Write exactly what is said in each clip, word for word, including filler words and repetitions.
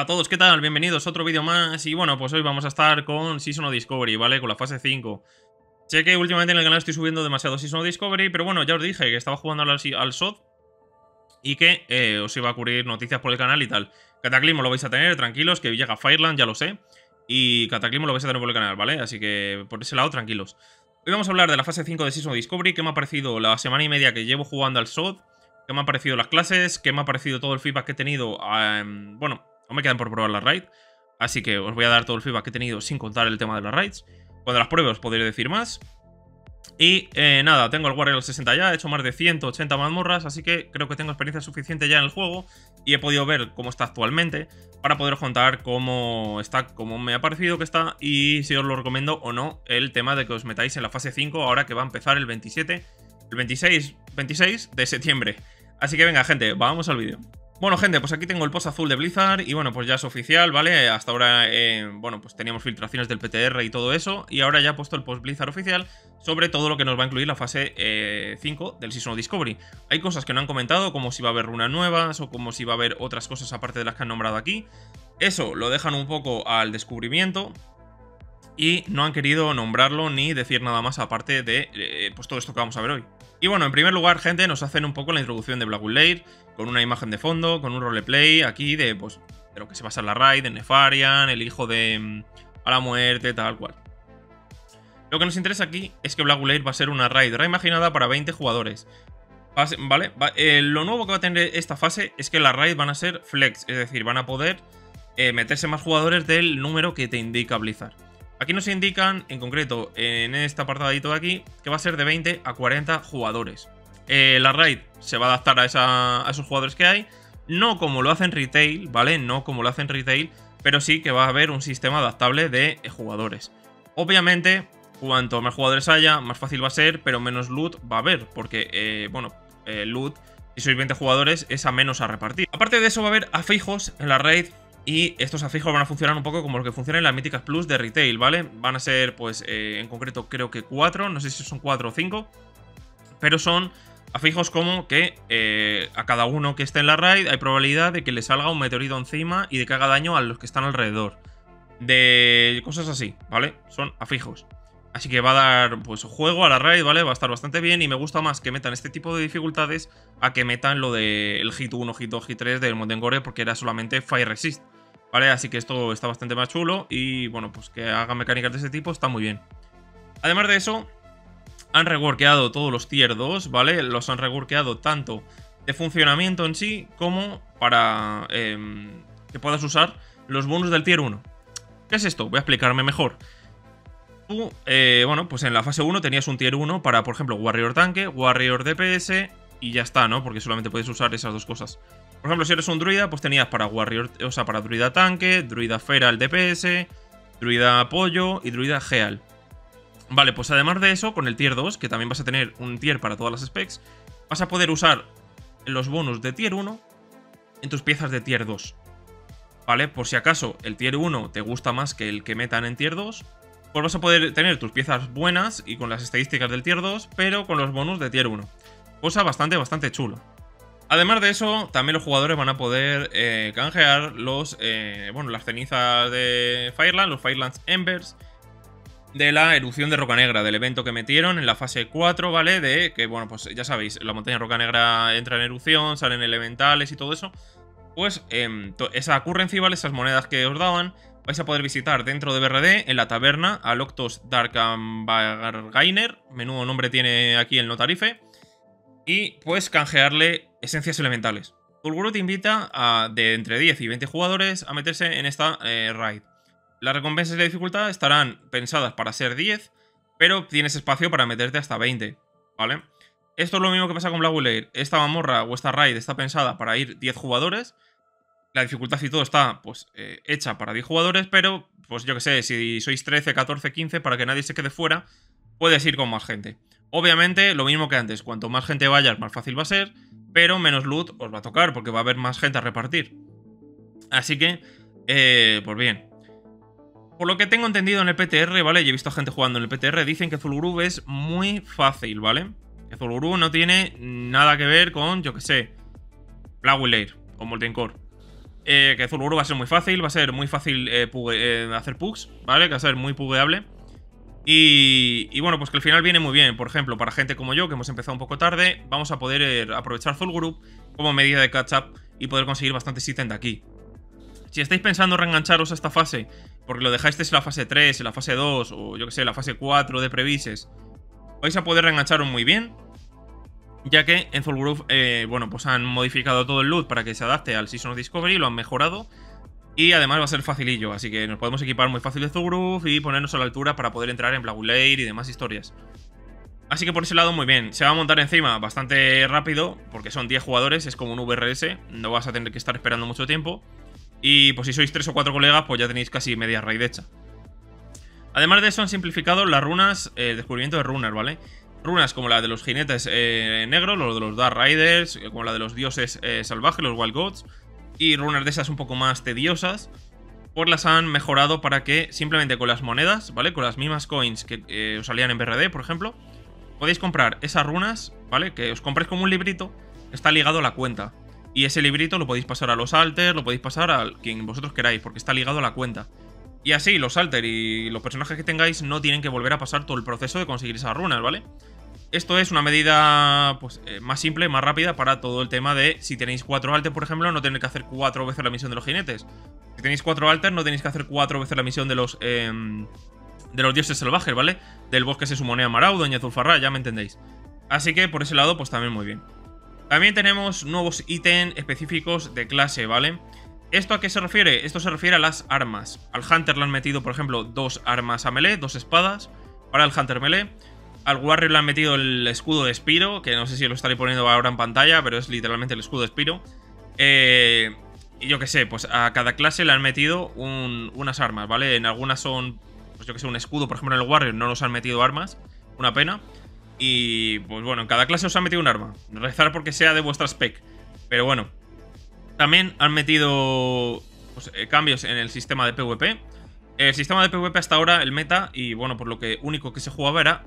Hola a todos, ¿qué tal? Bienvenidos a otro vídeo más. Y bueno, pues hoy vamos a estar con Season of Discovery, ¿vale? Con la fase cinco. Sé que últimamente en el canal estoy subiendo demasiado Season of Discovery, pero bueno, ya os dije que estaba jugando al, al S O D y que eh, os iba a cubrir noticias por el canal y tal. Cataclismo lo vais a tener, tranquilos, que llega Fireland, ya lo sé. Y Cataclismo lo vais a tener por el canal, ¿vale? Así que por ese lado, tranquilos. Hoy vamos a hablar de la fase cinco de Season of Discovery, qué me ha parecido la semana y media que llevo jugando al S O D, qué me han parecido las clases, qué me ha parecido todo el feedback que he tenido, um, bueno... No me quedan por probar las raids, así que os voy a dar todo el feedback que he tenido sin contar el tema de las raids. Cuando las pruebe os podré decir más. Y eh, nada, tengo el Warrior sesenta ya, he hecho más de ciento ochenta mazmorras, así que creo que tengo experiencia suficiente ya en el juego. Y he podido ver cómo está actualmente para poder contar cómo está, cómo me ha parecido que está y si os lo recomiendo o no el tema de que os metáis en la fase cinco ahora que va a empezar el veintisiete, el veintiséis, veintiséis de septiembre. Así que venga gente, vamos al vídeo. Bueno gente, pues aquí tengo el post azul de Blizzard y bueno, pues ya es oficial, ¿vale? Hasta ahora, eh, bueno, pues teníamos filtraciones del P T R y todo eso y ahora ya he puesto el post Blizzard oficial sobre todo lo que nos va a incluir la fase eh, cinco del Season of Discovery. Hay cosas que no han comentado, como si va a haber runas nuevas o como si va a haber otras cosas aparte de las que han nombrado aquí. Eso lo dejan un poco al descubrimiento y no han querido nombrarlo ni decir nada más aparte de eh, pues todo esto que vamos a ver hoy. Y bueno, en primer lugar, gente, nos hacen un poco la introducción de Blackwood Lair, con una imagen de fondo, con un roleplay aquí de, pues, de lo que se basa en la raid, de Nefarian, el hijo de a la muerte, tal cual. Lo que nos interesa aquí es que Blackwood Lair va a ser una raid reimaginada para veinte jugadores. ¿Vale? Va, eh, lo nuevo que va a tener esta fase es que las raids van a ser flex, es decir, van a poder eh, meterse más jugadores del número que te indica Blizzard. Aquí nos indican, en concreto, en este apartadito de aquí, que va a ser de veinte a cuarenta jugadores. Eh, la raid se va a adaptar a, esa, a esos jugadores que hay, no como lo hacen retail, ¿vale? No como lo hacen retail, pero sí que va a haber un sistema adaptable de jugadores. Obviamente, cuanto más jugadores haya, más fácil va a ser, pero menos loot va a haber, porque, eh, bueno, eh, loot, si sois veinte jugadores, es a menos a repartir. Aparte de eso, va a haber afijos en la raid. Y estos afijos van a funcionar un poco como lo que funcionan en las Míticas Plus de retail, ¿vale? Van a ser, pues, eh, en concreto creo que cuatro, no sé si son cuatro o cinco. Pero son afijos como que eh, a cada uno que esté en la raid hay probabilidad de que le salga un meteorito encima y de que haga daño a los que están alrededor. De cosas así, ¿vale? Son afijos. Así que va a dar, pues, juego a la raid, ¿vale? Va a estar bastante bien y me gusta más que metan este tipo de dificultades a que metan lo del hit uno, hit dos, hit tres del Mondengore porque era solamente Fire Resist, ¿vale? Así que esto está bastante más chulo y, bueno, pues que hagan mecánicas de ese tipo está muy bien. Además de eso, han reworkeado todos los tier dos, ¿vale? Los han reworkeado tanto de funcionamiento en sí como para eh, que puedas usar los bonus del tier uno. ¿Qué es esto? Voy a explicarme mejor. Tú, eh, bueno, pues en la fase uno tenías un tier uno para, por ejemplo, Warrior Tanque, Warrior D P S y ya está, ¿no? Porque solamente puedes usar esas dos cosas. Por ejemplo, si eres un druida, pues tenías para Warrior, o sea, para druida tanque, druida feral D P S, druida apoyo y druida heal. Vale, pues además de eso, con el tier dos, que también vas a tener un tier para todas las specs, vas a poder usar los bonus de tier uno en tus piezas de tier dos. Vale, por si acaso el tier uno te gusta más que el que metan en tier dos, pues vas a poder tener tus piezas buenas y con las estadísticas del tier dos, pero con los bonus de tier uno. Cosa bastante, bastante chula. Además de eso, también los jugadores van a poder eh, canjear los, eh, bueno, las cenizas de Fireland, los Firelands Embers, de la erupción de Roca Negra, del evento que metieron en la fase cuatro, ¿vale? De que, bueno, pues ya sabéis, la montaña Roca Negra entra en erupción, salen elementales y todo eso. Pues eh, esa currency, ¿vale? Esas monedas que os daban, vais a poder visitar dentro de B R D, en la taberna, a Loctos Darkenbargainer, menudo nombre tiene aquí el notarife, y pues canjearle esencias elementales. Tulgurut invita a de entre diez y veinte jugadores a meterse en esta eh, raid. Las recompensas de dificultad estarán pensadas para ser diez, pero tienes espacio para meterte hasta veinte, ¿vale? Esto es lo mismo que pasa con Blackwood Lair. Esta mazmorra o esta raid está pensada para ir diez jugadores. La dificultad y todo está pues eh, hecha para diez jugadores, pero pues yo que sé, si sois trece, catorce, quince, para que nadie se quede fuera, puedes ir con más gente. Obviamente, lo mismo que antes, cuanto más gente vayas, más fácil va a ser, pero menos loot os va a tocar, porque va a haber más gente a repartir. Así que, eh, pues bien. Por lo que tengo entendido en el P T R, ¿vale? Y he visto a gente jugando en el P T R, dicen que Zul'Gurub es muy fácil, ¿vale? Que Zul'Gurub no tiene nada que ver con, yo que sé, Blackwood Lair o Molten Core. eh, que Zul'Gurub va a ser muy fácil, va a ser muy fácil eh, pugue, eh, hacer pugs, ¿vale? Que va a ser muy pugueable. Y, y bueno, pues que al final viene muy bien. Por ejemplo, para gente como yo, que hemos empezado un poco tarde, vamos a poder eh, aprovechar Zul'Gurub como medida de catch-up y poder conseguir bastantes ítems de aquí. Si estáis pensando reengancharos a esta fase, porque lo dejasteis en la fase tres, en la fase dos, o yo que sé, en la fase cuatro de previses, vais a poder reengancharos muy bien, ya que en Zul'Gurub, eh, bueno, pues han modificado todo el loot para que se adapte al Season of Discovery, lo han mejorado, y además va a ser facilillo, así que nos podemos equipar muy fácil de Zul'Gurub y ponernos a la altura para poder entrar en Blackwood Lair y demás historias. Así que por ese lado muy bien, se va a montar encima bastante rápido, porque son diez jugadores, es como un V R S, no vas a tener que estar esperando mucho tiempo. Y pues si sois tres o cuatro colegas, pues ya tenéis casi media raid hecha. Además de eso han simplificado las runas, el descubrimiento de runas, ¿vale? Runas como la de los jinetes eh, negros, los de los Dark Riders, como la de los dioses eh, salvajes, los Wild Gods. Y runas de esas un poco más tediosas, pues las han mejorado para que simplemente con las monedas, ¿vale? Con las mismas coins que eh, os salían en B R D, por ejemplo, podéis comprar esas runas, ¿vale? Que os compréis como un librito, está ligado a la cuenta. Y ese librito lo podéis pasar a los alters, lo podéis pasar a quien vosotros queráis, porque está ligado a la cuenta. Y así los alters y los personajes que tengáis no tienen que volver a pasar todo el proceso de conseguir esas runas, ¿vale? Esto es una medida pues, eh, más simple, más rápida para todo el tema de si tenéis cuatro alters, por ejemplo, no tener que hacer cuatro veces la misión de los jinetes. Si tenéis cuatro alters, no tenéis que hacer cuatro veces la misión de los eh, de los dioses salvajes, ¿vale? Del bosque se sumonea Maraudon y Zulfarra, ya me entendéis. Así que por ese lado pues también muy bien. También tenemos nuevos ítems específicos de clase, ¿vale? ¿Esto a qué se refiere? Esto se refiere a las armas. Al Hunter le han metido, por ejemplo, dos armas a melee, dos espadas para el Hunter melee. Al Warrior le han metido el escudo de Spiro, que no sé si lo estaré poniendo ahora en pantalla, pero es literalmente el escudo de Spiro. Eh, y yo qué sé, pues a cada clase le han metido un, unas armas, ¿vale? En algunas son, pues yo qué sé, un escudo, por ejemplo, en el Warrior no nos han metido armas, una pena. Y pues bueno, en cada clase os han metido un arma. Rezar porque sea de vuestra spec. Pero bueno, también han metido pues, eh, cambios en el sistema de PvP. El sistema de PvP hasta ahora, el meta, y bueno, por lo que único que se jugaba era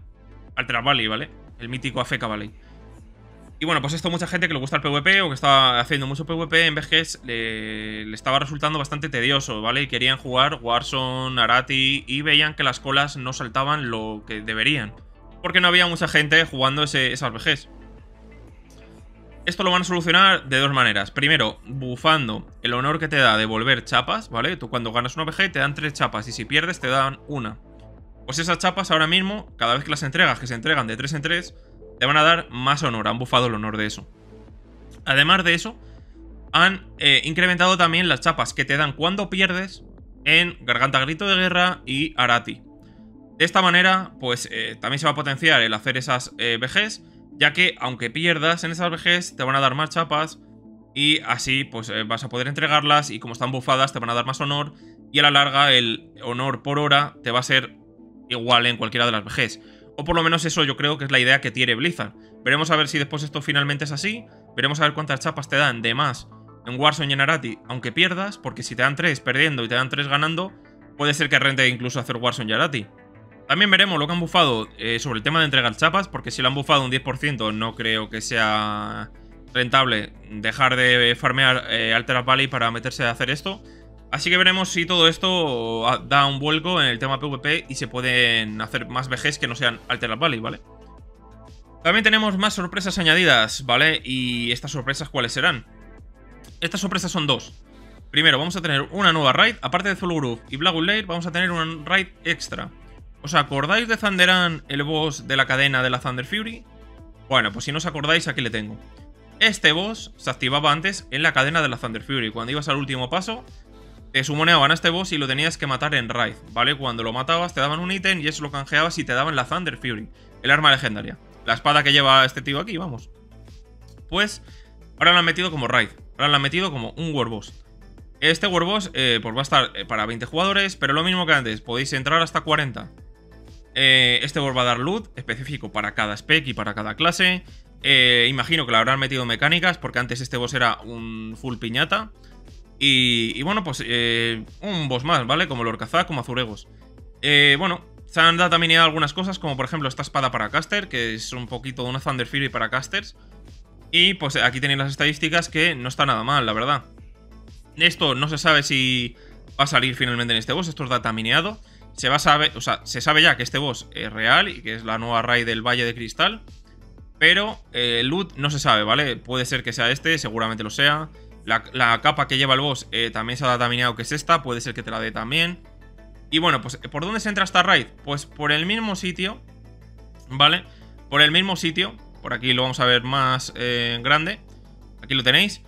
Alterac Valley, ¿vale? El mítico Hakkar Valley. Y bueno, pues esto mucha gente que le gusta el PvP o que está haciendo mucho PvP en vejez le, le estaba resultando bastante tedioso, ¿vale? Y querían jugar Warzone, Arathi y veían que las colas no saltaban lo que deberían, porque no había mucha gente jugando ese, esas V Gs. Esto lo van a solucionar de dos maneras. Primero, bufando el honor que te da de volver chapas, ¿vale? Tú cuando ganas una V G te dan tres chapas y si pierdes te dan una. Pues esas chapas ahora mismo, cada vez que las entregas, que se entregan de tres en tres, te van a dar más honor, han bufado el honor de eso. Además de eso, han eh, incrementado también las chapas que te dan cuando pierdes en Garganta Grito de Guerra y Arathi. De esta manera, pues eh, también se va a potenciar el hacer esas eh, V Gs, ya que aunque pierdas en esas V Gs, te van a dar más chapas y así pues eh, vas a poder entregarlas y como están bufadas te van a dar más honor y a la larga el honor por hora te va a ser igual en cualquiera de las V Gs. O por lo menos eso yo creo que es la idea que tiene Blizzard. Veremos a ver si después esto finalmente es así, veremos a ver cuántas chapas te dan de más en Warzone y en Arathi, aunque pierdas, porque si te dan tres perdiendo y te dan tres ganando, puede ser que rente incluso hacer Warzone y Arathi. También veremos lo que han bufado eh, sobre el tema de entregar chapas, porque si lo han bufado un diez por ciento no creo que sea rentable dejar de farmear eh, Alterac Valley para meterse a hacer esto. Así que veremos si todo esto da un vuelco en el tema PvP y se pueden hacer más V Gs que no sean Alterac Valley, ¿vale? También tenemos más sorpresas añadidas, ¿vale? ¿Y estas sorpresas cuáles serán? Estas sorpresas son dos. Primero, vamos a tener una nueva raid. Aparte de Zul'Gurub y Blackwood Lair, vamos a tener una raid extra. ¿Os acordáis de Thunderaan, el boss de la cadena de la Thunder Fury? Bueno, pues si no os acordáis, aquí le tengo. Este boss se activaba antes en la cadena de la Thunder Fury. Cuando ibas al último paso, te sumoneaban a este boss y lo tenías que matar en raid, ¿vale? Cuando lo matabas, te daban un ítem y eso lo canjeabas y te daban la Thunder Fury, el arma legendaria. La espada que lleva este tío aquí, vamos. Pues ahora la han metido como raid. Ahora la han metido como un warboss. Este warboss eh, pues va a estar para veinte jugadores, pero lo mismo que antes. Podéis entrar hasta cuarenta. Eh, este boss va a dar loot específico para cada spec y para cada clase. eh, Imagino que le habrán metido mecánicas, porque antes este boss era un full piñata. Y, y bueno, pues eh, un boss más, ¿vale? Como Lorkazá, como Azuregos. eh, Bueno, se han dado también algunas cosas, como por ejemplo esta espada para caster, que es un poquito una Thunder Fury para casters. Y pues aquí tenéis las estadísticas, que no está nada mal, la verdad. Esto no se sabe si va a salir finalmente en este boss. Esto es data mineado. Se va a saber, o sea, se sabe ya que este boss es real y que es la nueva raid del Valle de Cristal. Pero eh, el loot no se sabe, ¿vale? Puede ser que sea este, seguramente lo sea. La, la capa que lleva el boss eh, también se ha datamineado, que es esta. Puede ser que te la dé también. Y bueno, pues ¿por dónde se entra esta raid? Pues por el mismo sitio, ¿vale? Por el mismo sitio. Por aquí lo vamos a ver más eh, grande. Aquí lo tenéis.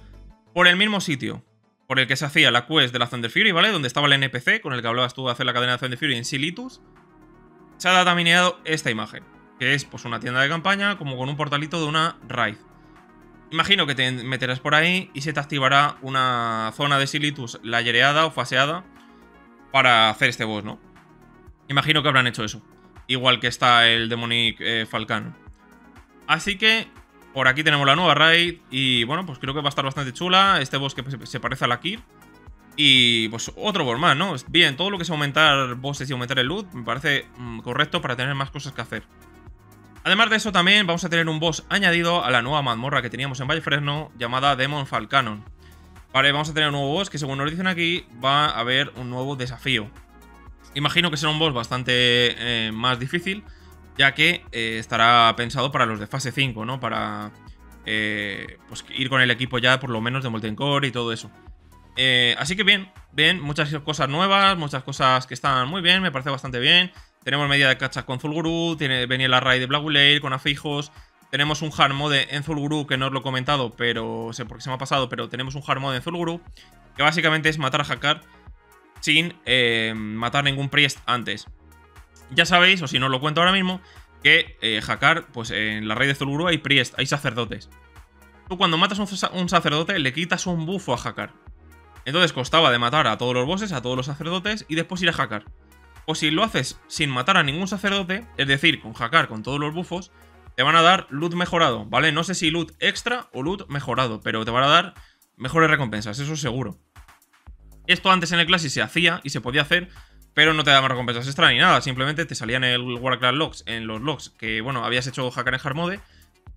Por el mismo sitio por el que se hacía la quest de la Thunder Fury, ¿vale? Donde estaba el N P C con el que hablabas tú de hacer la cadena de Thunder Fury en Silitus. Se ha datamineado esta imagen, que es pues una tienda de campaña como con un portalito de una raid. Imagino que te meterás por ahí y se te activará una zona de Silitus layereada o faseada para hacer este boss, ¿no? Imagino que habrán hecho eso, igual que está el Demonic eh, Falcán. Así que por aquí tenemos la nueva raid y bueno, pues creo que va a estar bastante chula. Este boss que se parece a la Kir. Y pues otro boss más, ¿no? Bien, todo lo que es aumentar bosses y aumentar el loot me parece mm, correcto para tener más cosas que hacer. Además de eso también vamos a tener un boss añadido a la nueva mazmorra que teníamos en Valle Fresno llamada Demon Falcanon. Vale, vamos a tener un nuevo boss que, según nos dicen aquí, va a haber un nuevo desafío. Imagino que será un boss bastante eh, más difícil, ya que eh, estará pensado para los de fase cinco, ¿no? Para eh, pues ir con el equipo ya por lo menos de Molten Core y todo eso. Eh, así que bien, bien, muchas cosas nuevas, muchas cosas que están muy bien, me parece bastante bien. Tenemos media de cachas con Zul'Gurub, tiene venía la raid de Blackwood Lair con afijos. Tenemos un hard mode en Zul'Gurub que no os lo he comentado, pero sé por qué se me ha pasado, pero tenemos un hard mode en Zul'Gurub que básicamente es matar a Hakkar sin eh, matar ningún priest antes. Ya sabéis, o si no os lo cuento ahora mismo, que eh, Hakkar, pues en la raid de Zul'Gurub hay priest, hay sacerdotes. Tú cuando matas a un sacerdote le quitas un buffo a Hakkar. Entonces costaba de matar a todos los bosses, a todos los sacerdotes y después ir a Hakkar. O si lo haces sin matar a ningún sacerdote, es decir, con Hakkar, con todos los buffos, te van a dar loot mejorado, ¿vale? No sé si loot extra o loot mejorado, pero te van a dar mejores recompensas, eso seguro. Esto antes en el Classic se hacía y se podía hacer, pero no te daban recompensas extra ni nada, simplemente te salían el Warcraft logs, en los logs que, bueno, habías hecho Hakkar en hard mode,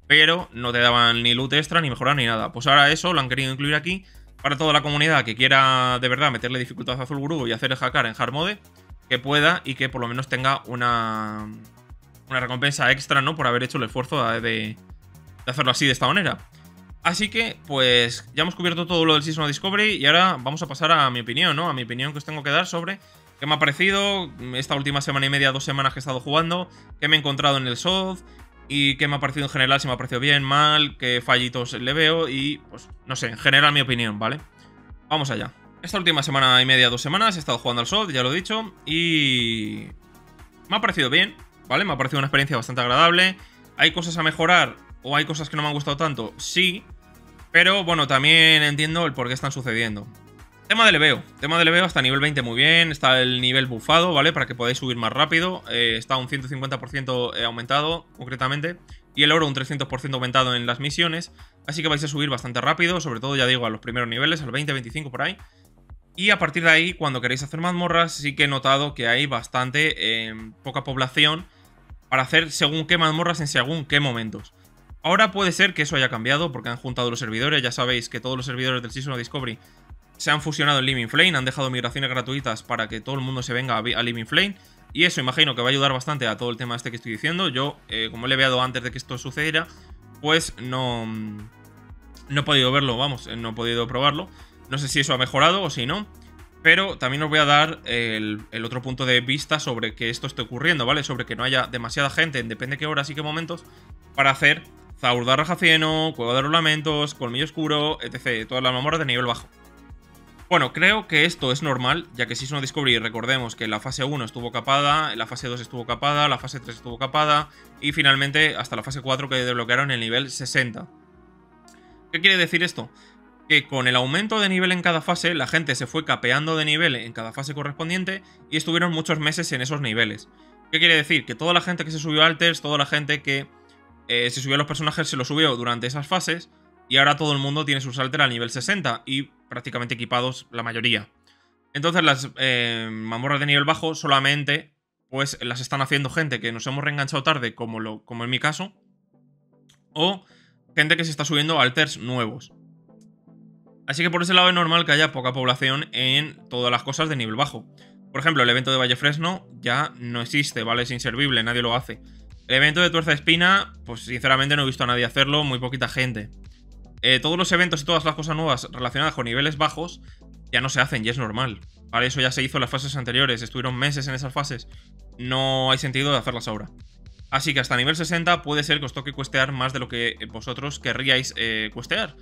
pero no te daban ni loot extra, ni mejorar, ni nada. Pues ahora eso lo han querido incluir aquí para toda la comunidad que quiera de verdad meterle dificultad a Zul'Gurub y hacer el Hakkar en hard mode, que pueda y que por lo menos tenga una, una recompensa extra, ¿no? Por haber hecho el esfuerzo de, de hacerlo así de esta manera. Así que, pues, ya hemos cubierto todo lo del Season of Discovery y ahora vamos a pasar a mi opinión, ¿no? A mi opinión que os tengo que dar sobre qué me ha parecido esta última semana y media, dos semanas que he estado jugando, qué me he encontrado en el S O D y qué me ha parecido en general, si me ha parecido bien, mal, qué fallitos le veo y, pues, no sé, en general mi opinión, ¿vale? Vamos allá. Esta última semana y media, dos semanas, he estado jugando al S O D, ya lo he dicho, y me ha parecido bien, ¿vale? Me ha parecido una experiencia bastante agradable. ¿Hay cosas a mejorar o hay cosas que no me han gustado tanto? Sí, pero bueno, también entiendo el por qué están sucediendo. Tema del leveo, tema del leveo hasta nivel veinte muy bien, está el nivel bufado, ¿vale? Para que podáis subir más rápido, eh, está un ciento cincuenta por ciento aumentado concretamente y el oro un trescientos por ciento aumentado en las misiones, así que vais a subir bastante rápido, sobre todo ya digo a los primeros niveles, al veinte, veinticinco por ahí. Y a partir de ahí, cuando queréis hacer mazmorras, sí que he notado que hay bastante eh, poca población para hacer según qué mazmorras en según qué momentos. Ahora puede ser que eso haya cambiado porque han juntado los servidores. Ya sabéis que todos los servidores del Season of Discovery se han fusionado en Living Flame, han dejado migraciones gratuitas para que todo el mundo se venga a, a Living Flame. Y eso imagino que va a ayudar bastante a todo el tema este que estoy diciendo. Yo, eh, como le he veado antes de que esto sucediera, pues no, no he podido verlo, vamos, no he podido probarlo. No sé si eso ha mejorado o si no, pero también os voy a dar el, el otro punto de vista sobre que esto esté ocurriendo, ¿vale? Sobre que no haya demasiada gente en depende de qué horas y qué momentos para hacer Zaurdar Rajacieno, Cueva de los Lamentos, Colmillo Oscuro, etcétera. Todas las mazmorras de nivel bajo. Bueno, creo que esto es normal, ya que si Season of Discovery, recordemos que la fase uno estuvo capada, la fase dos estuvo capada, la fase tres estuvo capada y finalmente hasta la fase cuatro que desbloquearon el nivel sesenta. ¿Qué quiere decir esto? Que con el aumento de nivel en cada fase, la gente se fue capeando de nivel en cada fase correspondiente y estuvieron muchos meses en esos niveles. ¿Qué quiere decir? Que toda la gente que se subió a Alters, toda la gente que eh, se subió a los personajes, se los subió durante esas fases y ahora todo el mundo tiene sus Alters al nivel sesenta y prácticamente equipados la mayoría. Entonces las eh, mazmorras de nivel bajo solamente pues las están haciendo gente que nos hemos reenganchado tarde, como, lo, como en mi caso, o gente que se está subiendo a Alters nuevos. Así que por ese lado es normal que haya poca población en todas las cosas de nivel bajo. Por ejemplo, el evento de Valle Fresno ya no existe, ¿vale? Es inservible, nadie lo hace. El evento de Tuerza Espina, pues sinceramente no he visto a nadie hacerlo, muy poquita gente. Eh, todos los eventos y todas las cosas nuevas relacionadas con niveles bajos ya no se hacen y es normal, ¿vale? Eso ya se hizo en las fases anteriores, estuvieron meses en esas fases. No hay sentido de hacerlas ahora. Así que hasta nivel sesenta puede ser que os toque cuestear más de lo que vosotros querríais eh, cuestear.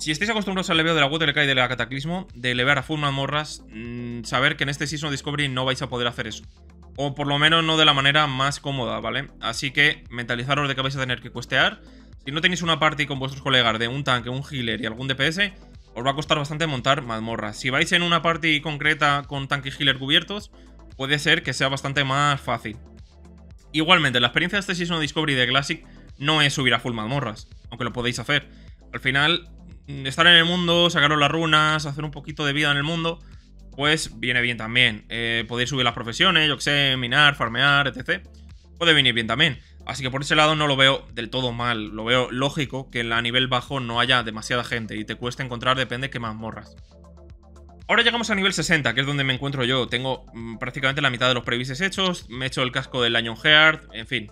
Si estáis acostumbrados al leveo de la Watercai y de la Cataclismo, de levear a full mazmorras, mmm, saber que en este Season of Discovery no vais a poder hacer eso. O por lo menos no de la manera más cómoda, ¿vale? Así que mentalizaros de que vais a tener que cuestear. Si no tenéis una party con vuestros colegas de un tanque, un healer y algún D P S, os va a costar bastante montar mazmorras. Si vais en una party concreta con tanque y healer cubiertos, puede ser que sea bastante más fácil. Igualmente, la experiencia de este Season of Discovery de Classic no es subir a full mazmorras, aunque lo podéis hacer. Al final, estar en el mundo, sacaros las runas, hacer un poquito de vida en el mundo, pues viene bien también. Eh, podéis subir las profesiones, yo que sé, minar, farmear, etcétera. Puede venir bien también. Así que por ese lado no lo veo del todo mal. Lo veo lógico que a nivel bajo no haya demasiada gente y te cueste encontrar, depende de qué mazmorras. Ahora llegamos a nivel sesenta, que es donde me encuentro yo. Tengo mmm, prácticamente la mitad de los previses hechos. Me he hecho el casco del Lionheart, en fin.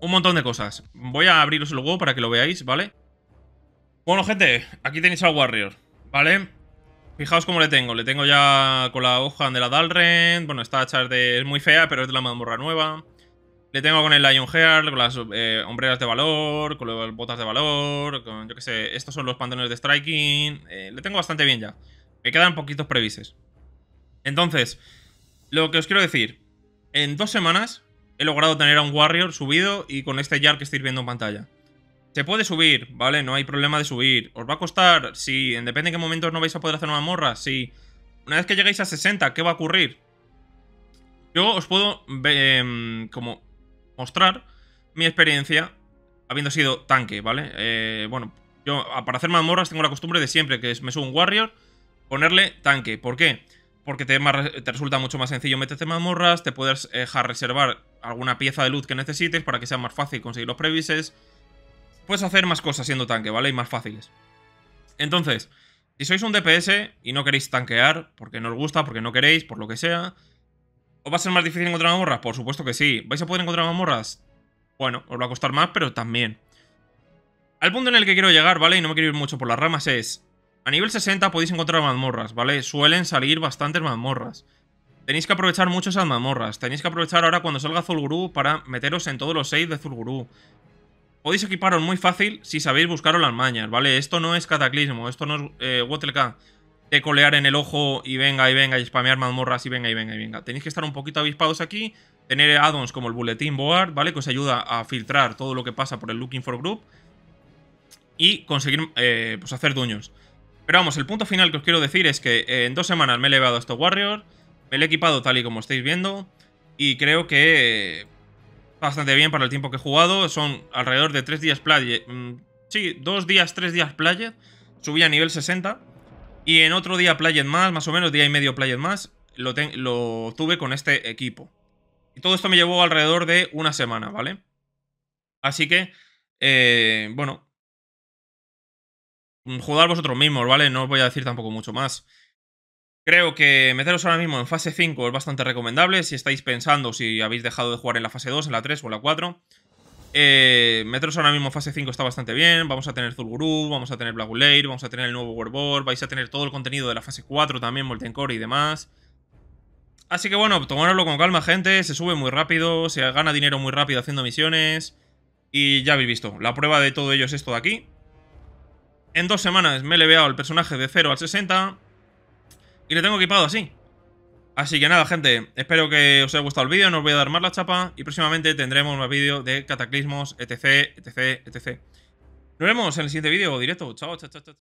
Un montón de cosas. Voy a abriros el juego para que lo veáis, ¿vale? Bueno, gente, aquí tenéis al Warrior, ¿vale? Fijaos cómo le tengo. Le tengo ya con la hoja de la Dalren. Bueno, esta char de, es muy fea, pero es de la mazmorra nueva. Le tengo con el Lionheart, con las eh, hombreras de valor, con las botas de valor, con yo qué sé. Estos son los pantalones de Striking. Eh, le tengo bastante bien ya. Me quedan poquitos previses. Entonces, lo que os quiero decir. En dos semanas he logrado tener a un Warrior subido y con este Yar que estáis viendo en pantalla. Se puede subir, ¿vale? No hay problema de subir. ¿Os va a costar? Sí. Depende en qué momentos no vais a poder hacer una mazmorra. Sí. Una vez que lleguéis a sesenta, ¿qué va a ocurrir? Yo os puedo eh, como mostrar mi experiencia habiendo sido tanque, ¿vale? Eh, bueno, yo para hacer mazmorras tengo la costumbre de siempre que me subo un Warrior, ponerle tanque. ¿Por qué? Porque te, te resulta mucho más sencillo meterte mazmorras, te puedes dejar reservar alguna pieza de loot que necesites para que sea más fácil conseguir los previses. Puedes hacer más cosas siendo tanque, ¿vale? Y más fáciles. Entonces, si sois un D P S y no queréis tanquear, porque no os gusta, porque no queréis, por lo que sea, ¿os va a ser más difícil encontrar mazmorras? Por supuesto que sí. ¿Vais a poder encontrar mazmorras? Bueno, os va a costar más, pero también. Al punto en el que quiero llegar, ¿vale? Y no me quiero ir mucho por las ramas, es... A nivel sesenta podéis encontrar mazmorras, ¿vale? Suelen salir bastantes mazmorras. Tenéis que aprovechar mucho esas mazmorras. Tenéis que aprovechar ahora cuando salga Zul'Gurub para meteros en todos los seis de Zul'Gurub. Podéis equiparos muy fácil si sabéis buscaros las mañas, ¿vale? Esto no es Cataclismo, esto no es eh, Watercai de colear en el ojo y venga y venga y spamear mazmorras y venga y venga y venga. Tenéis que estar un poquito avispados aquí, tener add-ons como el Bulletin Board, ¿vale? Que os ayuda a filtrar todo lo que pasa por el Looking for Group y conseguir eh, pues hacer dueños. Pero vamos, el punto final que os quiero decir es que eh, en dos semanas me he elevado a estos Warriors, me lo he equipado tal y como estáis viendo, y creo que eh, bastante bien para el tiempo que he jugado. Son alrededor de tres días playa, mmm, sí, dos días, tres días playa, subí a nivel sesenta, y en otro día playa más, más o menos, día y medio playa más, lo, lo tuve con este equipo. Y todo esto me llevó alrededor de una semana, ¿vale? Así que, eh, bueno... Jugar vosotros mismos, ¿vale? No os voy a decir tampoco mucho más. Creo que meteros ahora mismo en fase cinco es bastante recomendable. Si estáis pensando, si habéis dejado de jugar en la fase dos, en la tres o en la cuatro. Eh, meteros ahora mismo en fase cinco está bastante bien. Vamos a tener Zul'Gurub, vamos a tener Blackwood Lair, vamos a tener el nuevo Warboard. Vais a tener todo el contenido de la fase cuatro también, Molten Core y demás. Así que bueno, tomároslo con calma, gente. Se sube muy rápido, se gana dinero muy rápido haciendo misiones. Y ya habéis visto, la prueba de todo ello es esto de aquí. En dos semanas me he leveado el personaje de cero al sesenta y le tengo equipado así. Así que nada, gente, espero que os haya gustado el vídeo, no os voy a dar más la chapa y próximamente tendremos más vídeos de cataclismos, etcétera, etcétera, etcétera. Nos vemos en el siguiente vídeo directo. Chao, chao, chao, chao.